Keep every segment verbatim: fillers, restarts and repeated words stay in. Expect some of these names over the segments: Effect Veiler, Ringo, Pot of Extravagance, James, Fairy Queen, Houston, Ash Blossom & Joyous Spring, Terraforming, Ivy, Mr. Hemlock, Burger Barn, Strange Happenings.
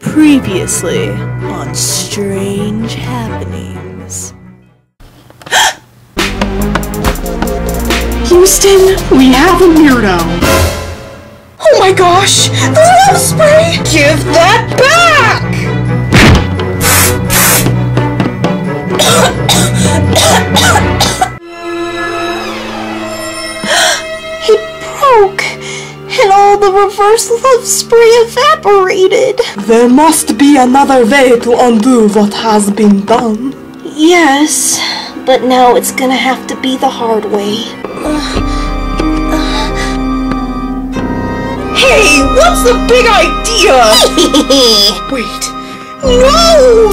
Previously on Strange Happenings. Houston, we have a weirdo. Oh my gosh, the love spray! Give that back! It broke, and all the reverse love spray evaporated. There must be another way to undo what has been done. Yes, but now it's gonna have to be the hard way. Uh, uh. Hey, what's the big idea? Wait, no!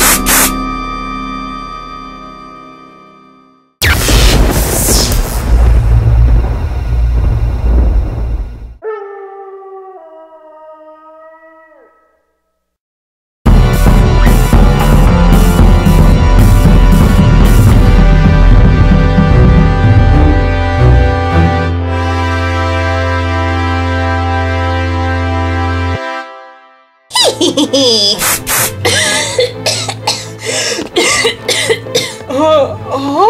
uh, huh?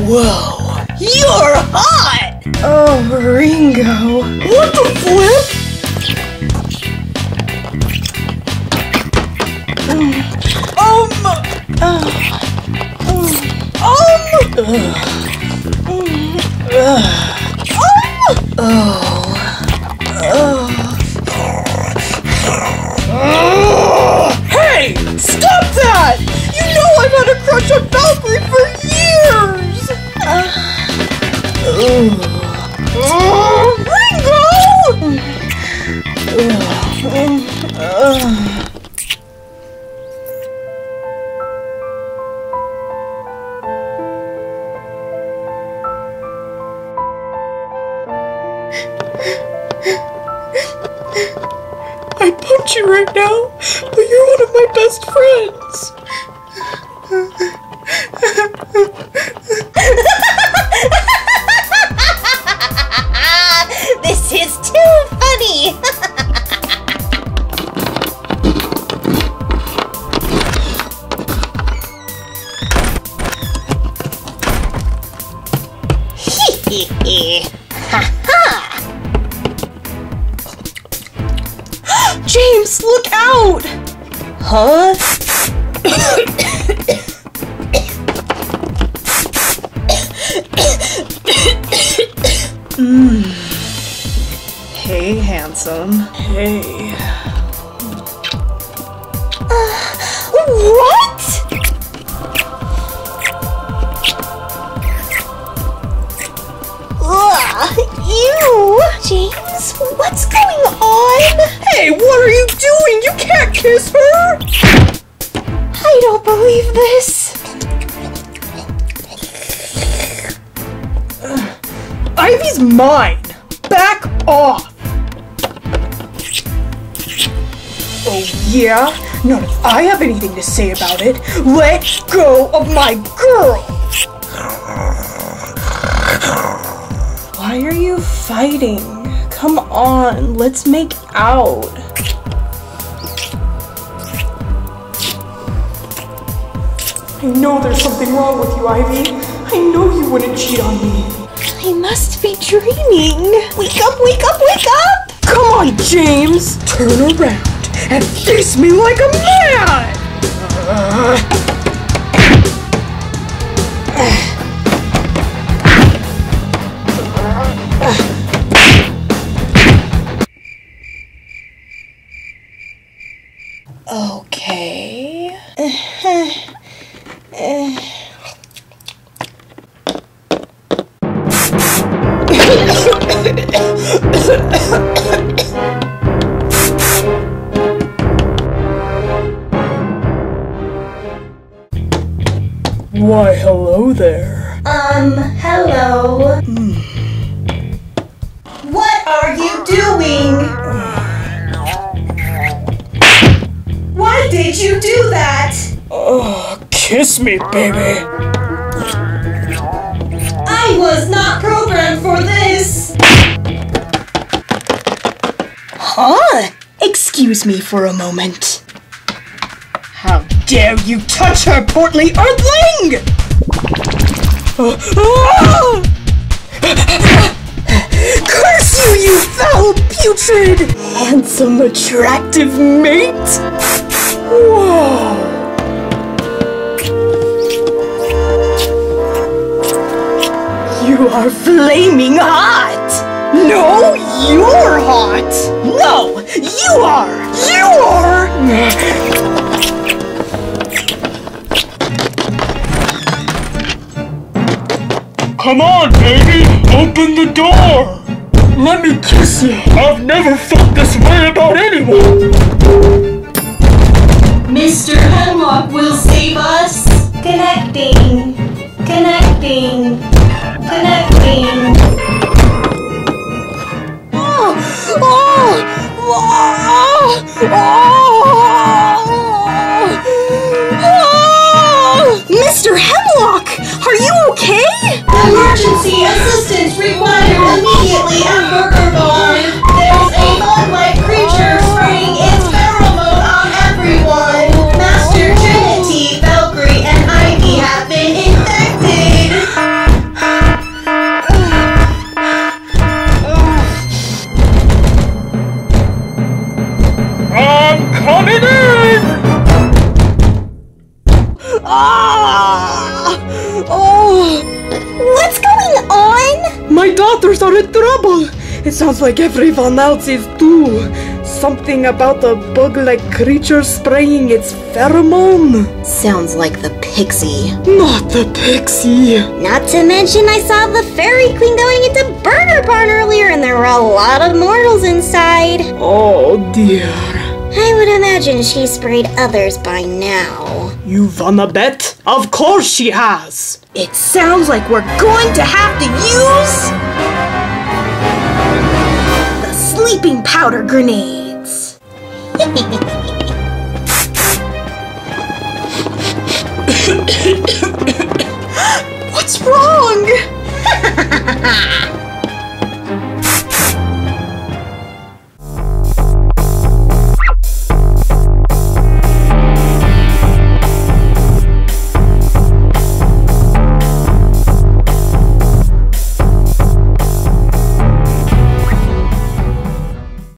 Whoa, you're hot! Oh, Ringo. What the flip? Um, um, uh, um, um, um, uh. Oh. Oh. Hey! Stop that! You know I've had a crush on Valkyrie for years! Uh. Oh. Oh. Ringo! Oh. Oh. I punch you right now, but you're one of my best friends. This is too funny. James, look out! Huh? mm. Hey, handsome. Hey. Uh, what? Ugh, ew! James, what's going on? Hey, what are you doing? You can't kiss her! I don't believe this. Uh, Ivy's mine! Back off! Oh yeah? Not if I have anything to say about it. Let go of my girl! Why are you fighting? Come on, let's make out. I know there's something wrong with you, Ivy. I know you wouldn't cheat on me. I must be dreaming. Wake up, wake up, wake up! Come on, James! Turn around and face me like a man! Uh. Okay. Uh-huh. Uh. Why, hello there. Um, hello. Mm. What are you doing? Did you do that? Oh, kiss me, baby. I was not programmed for this. Huh? Excuse me for a moment. How dare you touch her, portly earthling! Curse you, you foul, putrid, handsome, attractive mate! Whoa! You are flaming hot! No, you're hot! No, you are! You are! Come on, baby! Open the door! Let me kiss you! I've never felt this way about anyone! Mister Hemlock will save us! Connecting! Connecting! Connecting. Oh, oh, oh, oh, oh. Mister Hemlock, are you okay? Emergency assistance required immediately at Burger Barn. There's a bug-like creature spraying its pheromone on everyone. Master Trinity, Valkyrie, and Ivy have been infected. Daughters are in trouble. It sounds like everyone else is too. Something about a bug-like creature spraying its pheromone. Sounds like the pixie. Not the pixie. Not to mention I saw the Fairy Queen going into Burger Barn earlier and there were a lot of mortals inside. Oh dear. I would imagine she sprayed others by now. You wanna bet? Of course she has! It sounds like we're going to have to use... sleeping powder grenades.